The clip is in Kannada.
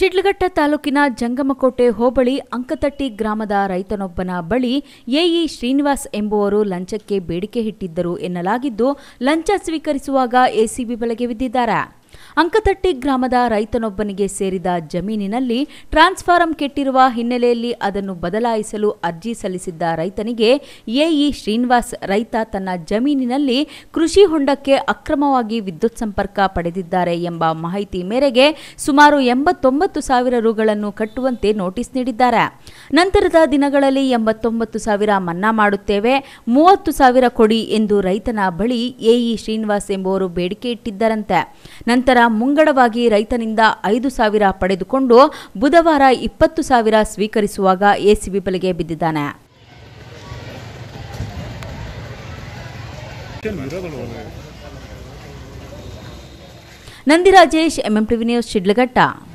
ಶಿಡ್ಲಘಟ್ಟ ತಾಲೂಕಿನ ಜಂಗಮಕೋಟೆ ಹೋಬಳಿ ಅಂಕತಟ್ಟಿ ಗ್ರಾಮದ ರೈತನೊಬ್ಬನ ಬಳಿ ಎಇ ಶ್ರೀನಿವಾಸ್ ಎಂಬುವರು ಲಂಚಕ್ಕೆ ಬೇಡಿಕೆ ಇಟ್ಟಿದ್ದರು ಎನ್ನಲಾಗಿದ್ದು, ಲಂಚ ಸ್ವೀಕರಿಸುವಾಗ ಎಸಿಬಿ ಬಲೆಗೆ ಬಿದ್ದಿದ್ದಾರೆ. ಅಂಕತಟ್ಟಿ ಗ್ರಾಮದ ರೈತನೊಬ್ಬನಿಗೆ ಸೇರಿದ ಜಮೀನಿನಲ್ಲಿ ಟ್ರಾನ್ಸ್ಫಾರಂ ಕೆಟ್ಟಿರುವ ಹಿನ್ನೆಲೆಯಲ್ಲಿ ಅದನ್ನು ಬದಲಾಯಿಸಲು ಅರ್ಜಿ ಸಲ್ಲಿಸಿದ್ದ ರೈತನಿಗೆ ಎಇ ಶ್ರೀನಿವಾಸ್ ರೈತ ತನ್ನ ಜಮೀನಿನಲ್ಲಿ ಕೃಷಿ ಹೊಂಡಕ್ಕೆ ಅಕ್ರಮವಾಗಿ ವಿದ್ಯುತ್ ಸಂಪರ್ಕ ಪಡೆದಿದ್ದಾರೆ ಎಂಬ ಮಾಹಿತಿ ಮೇರೆಗೆ ಸುಮಾರು 89,000 ರುಗಳನ್ನು ಕಟ್ಟುವಂತೆ ನೋಟಿಸ್ ನೀಡಿದ್ದಾರೆ. ನಂತರದ ದಿನಗಳಲ್ಲಿ 89,000 ಮನ್ನಾ ಮಾಡುತ್ತೇವೆ, 30,000 ಕೊಡಿ ಎಂದು ರೈತನ ಬಳಿ ಎಇ ಶ್ರೀನಿವಾಸ್ ಎಂಬುವರು ಬೇಡಿಕೆ ಇಟ್ಟಿದ್ದರಂತೆ. ನಂತರ ಮುಂಗಡವಾಗಿ ರೈತನಿಂದ 5,000 ಪಡೆದುಕೊಂಡು ಬುಧವಾರ 20,000 ಸ್ವೀಕರಿಸುವಾಗ ಎಸಿಬಿ ಬಲೆಗೆ ಬಿದ್ದಿದ್ದಾನೆ. Nandirajesh, MMTV news, Sidlaghatta.